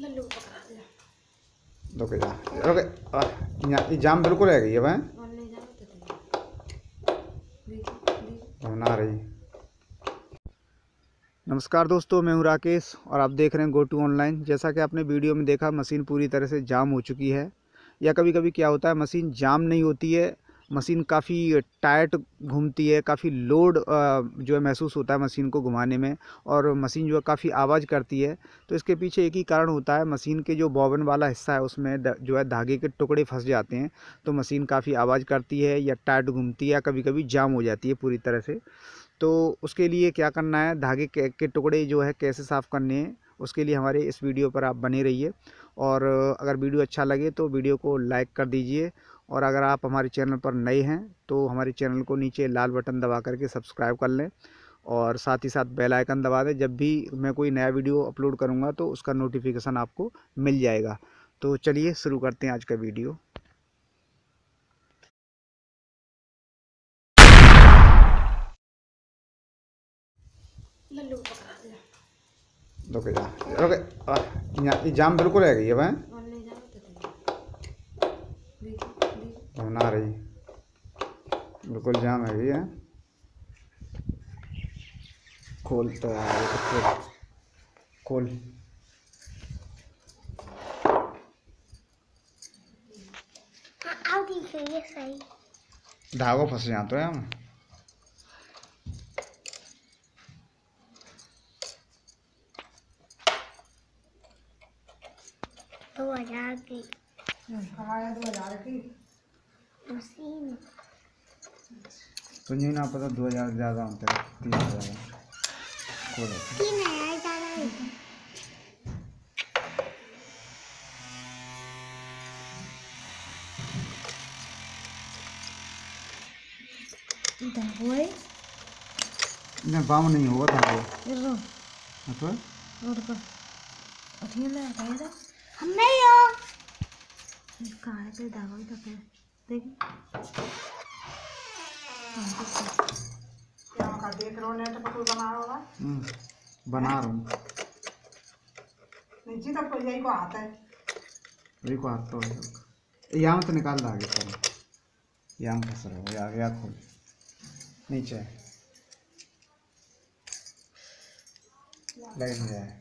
लल्लू पकड़ा दो के जा ओके ये जाम बिल्कुल रह गई है भाई बना रही। नमस्कार दोस्तों, मैं हूं राकेश और आप देख रहे हैं गो टू ऑनलाइन। जैसा कि आपने वीडियो में देखा, मशीन पूरी तरह से जाम हो चुकी है। या कभी कभी क्या होता है, मशीन जाम नहीं होती है, मशीन काफ़ी टाइट घूमती है, काफ़ी लोड जो है महसूस होता है मशीन को घुमाने में, और मशीन जो है काफ़ी आवाज़ करती है। तो इसके पीछे एक ही कारण होता है, मशीन के जो बॉबिन वाला हिस्सा है उसमें जो है धागे के टुकड़े फंस जाते हैं, तो मशीन काफ़ी आवाज़ करती है या टाइट घूमती है या कभी कभी जाम हो जाती है पूरी तरह से। तो उसके लिए क्या करना है, धागे के टुकड़े जो है कैसे साफ़ करने हैं, उसके लिए हमारे इस वीडियो पर आप बने रहिए। और अगर वीडियो अच्छा लगे तो वीडियो को लाइक कर दीजिए, और अगर आप हमारे चैनल पर नए हैं तो हमारे चैनल को नीचे लाल बटन दबा करके सब्सक्राइब कर लें, और साथ ही साथ बेल आइकन दबा दें। जब भी मैं कोई नया वीडियो अपलोड करूंगा तो उसका नोटिफिकेशन आपको मिल जाएगा। तो चलिए शुरू करते हैं आज का वीडियो। ओके जाम बिल्कुल रह गई है भाई बना रही बिल्कुल जाम है ये खोलता है खोल सही धागों फंस जाते हैं हम। दो हजार की तो नहीं ना पता 2000 ज़्यादा होते हैं 3000 बाम नहीं होगा था देख रहा नेट पर बना रहा बना रहा हूँ नीचे तक तो यही को आता है यहाँ तो निकाल दागे करो यहाँ फंस रहा हो या खोल नीचे लाइन में जाए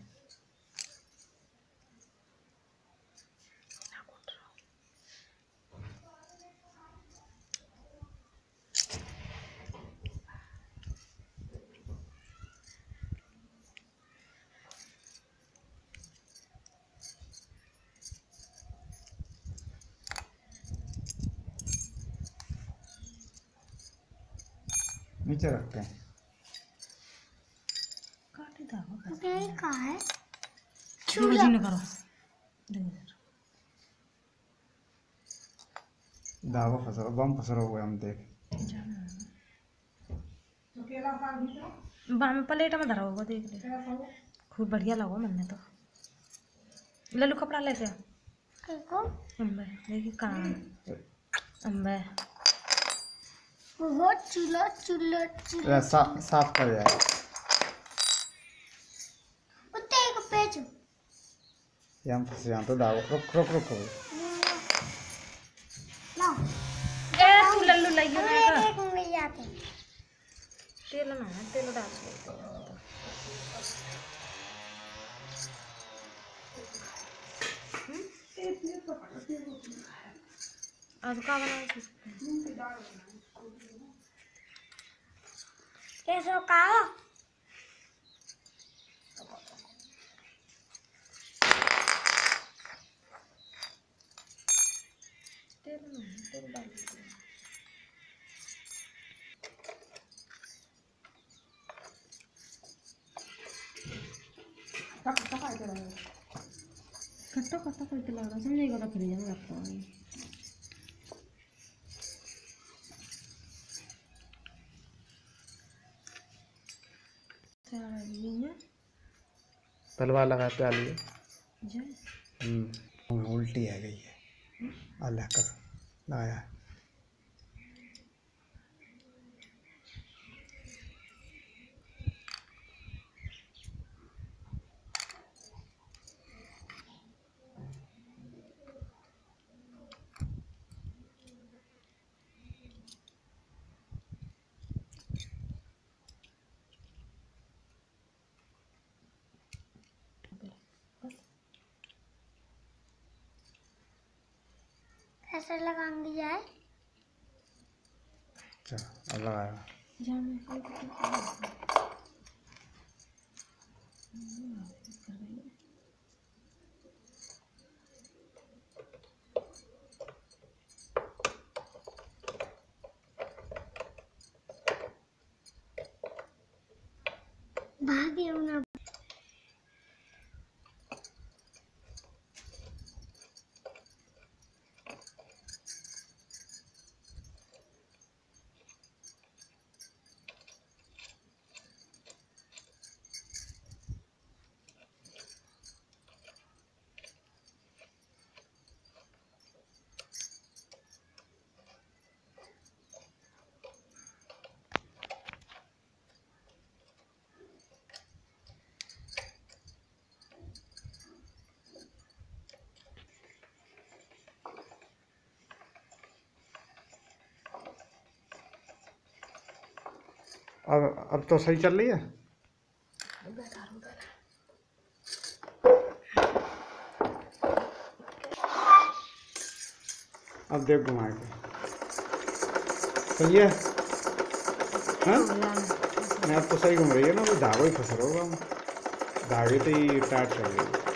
नीचे रखते हैं। कहाँ है? दावा फसरा बम फसरा हुआ हम देख। बम प्लेट में धरा होगा देख ले। खूब बढ़िया लगा मैंने तो। लल्लू कपड़ा लेते हैं। अम्बे देखिए कहाँ अम्बे बहुत चुला साफ कर जाए उतने एक पेज यहाँ पर से यहाँ तो दाव रुक रुक रुक ना ए तू लल्लू लाइयो ना एक मिल जाते तेल ना तेल डाल आज का बना कैसा का कट्टा कट्टा करके लग रहा समझेगा तो फिर जाने लगता है तलवार लगाते आलिए उल्टी आ गई है अल्लाह कर लाया ऐसे लगाऊंगी जाए। अच्छा अब लगाया भाग्य ना। अब तो सही चल रही है। अब देख घुमा के सही है। मैं अब तो सही घूम रही है ना, वो धागा ही फंस रहा होगा। धागे तो ये टाइट चल रही है।